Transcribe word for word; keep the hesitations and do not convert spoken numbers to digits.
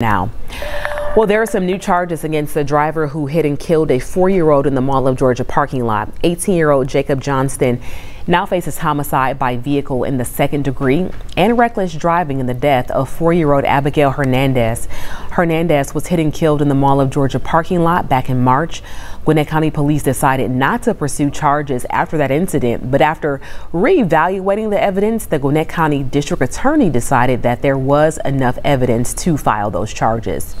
Now, well, there are some new charges against the driver who hit and killed a four-year-old in the Mall of Georgia parking lot. eighteen-year-old Jacob Johnston now faces homicide by vehicle in the second degree and reckless driving in the death of four-year-old Abigail Hernandez. Hernandez was hit and killed in the Mall of Georgia parking lot back in March. Gwinnett County Police decided not to pursue charges after that incident, but after reevaluating the evidence, the Gwinnett County District Attorney decided that there was enough evidence to file those charges.